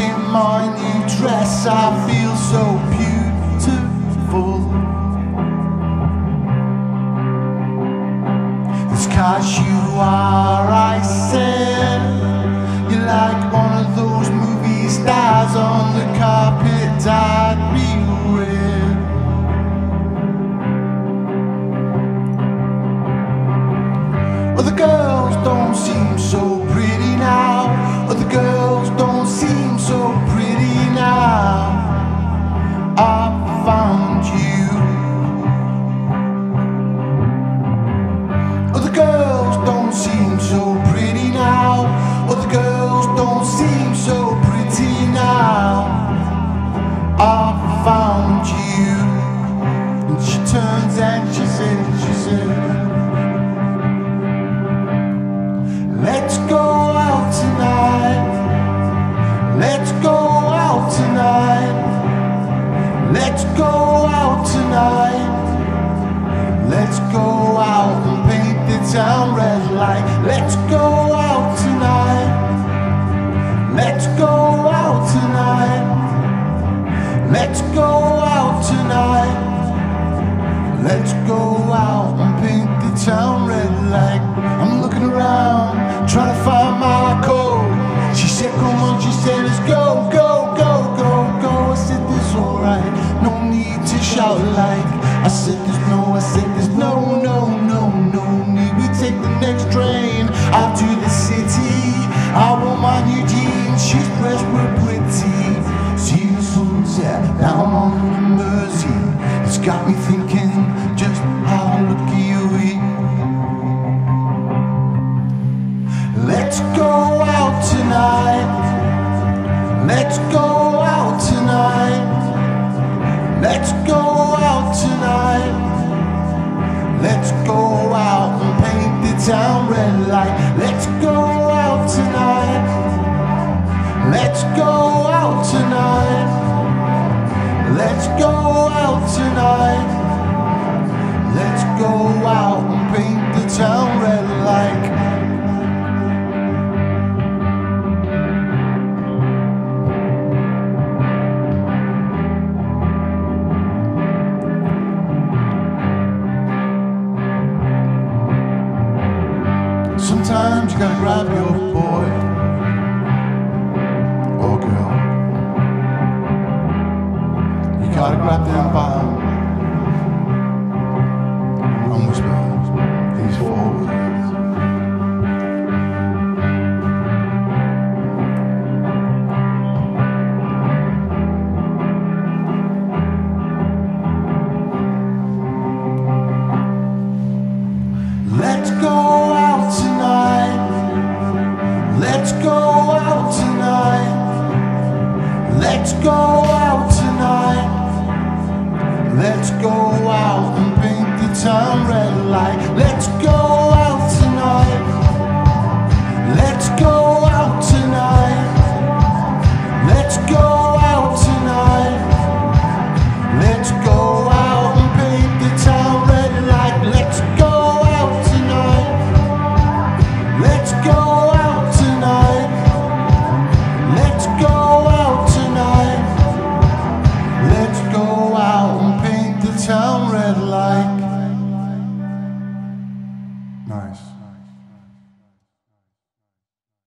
in my new dress, I feel so beautiful. It's 'cause you are, I said. You're like one of those movie stars on the carpet I'd be with. Other girls don't seem so pretty now. Other girls don't seem so pretty now. I found you. Other girls don't seem so pretty now. Other girls don't seem so pretty now. I found you. And she turns and she said, let's go out tonight. Let's go out tonight. Let's go out tonight. Let's go out and paint the town red light. Let's go out tonight. Let's go out tonight. Let's go out tonight. Let's go out and paint the town red light. I'm looking around, trying to find my code. She said, come on, she said, let's go, go, go, go, go. I said, this alright, no need to shout like. I said, there's no, no, no, no need. We take the next train out to the city. I want my new jeans, she's dressed real pretty. See the sunset, now I'm on the Mersey. It's got me thinking just how lucky you are. Let's go out tonight. Let's go out tonight. Let's go out tonight. Let's go out and paint the town red light. Let's go out tonight. Let's go out tonight. Let's go out tonight. Let's go out and paint the town red light. Sometimes you gotta grab your boy or girl. You gotta grab them by and whisper these four words. Let's go out tonight. Let's go out tonight. Let's go out and paint the town red light. Let's go out tonight. Let's go out tonight. Let's go out tonight. Let's go out and paint the town red light. Let's go out tonight. Let's go. Town red light. Nice.